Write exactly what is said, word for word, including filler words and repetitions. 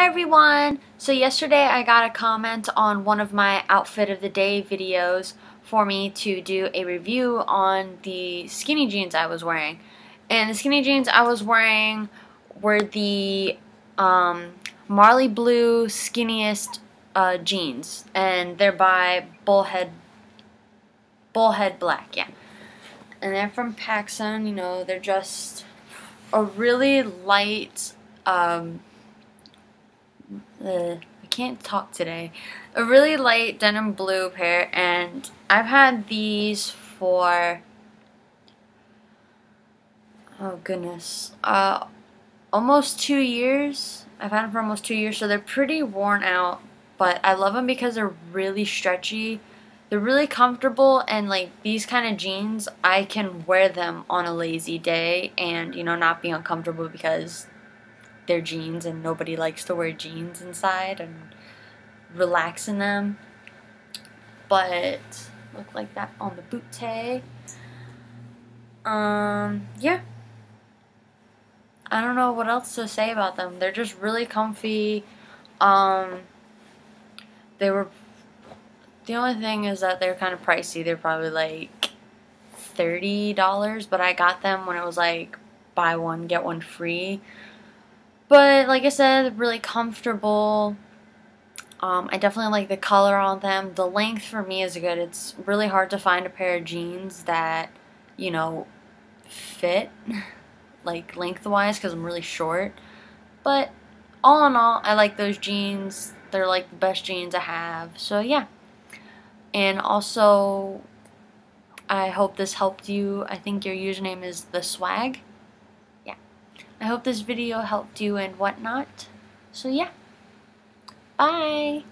Hi everyone! So yesterday I got a comment on one of my outfit of the day videos for me to do a review on the skinny jeans I was wearing. And the skinny jeans I was wearing were the um, Marley Blue Skinniest uh, jeans, and they're by Bullhead Bullhead Black, yeah. And they're from PacSun. You know, they're just a really light. Um, Uh, I can't talk today. A really light denim blue pair, and I've had these for, oh goodness, uh, almost two years. I've had them for almost two years, so they're pretty worn out, but I love them because they're really stretchy. They're really comfortable, and like these kind of jeans, I can wear them on a lazy day and, you know, not be uncomfortable because their jeans, and nobody likes to wear jeans inside and relax in them. But look like that on the boot tag. Um, yeah. I don't know what else to say about them. They're just really comfy. Um, they were. The only thing is that they're kind of pricey. They're probably like thirty dollars, but I got them when it was like buy one get one free. But like I said, really comfortable. Um, I definitely like the color on them. The length for me is good. It's really hard to find a pair of jeans that, you know, fit like lengthwise because I'm really short. But all in all, I like those jeans. They're like the best jeans I have. So yeah. And also, I hope this helped you. I think your username is The Swag. I hope this video helped you and whatnot. So yeah, bye!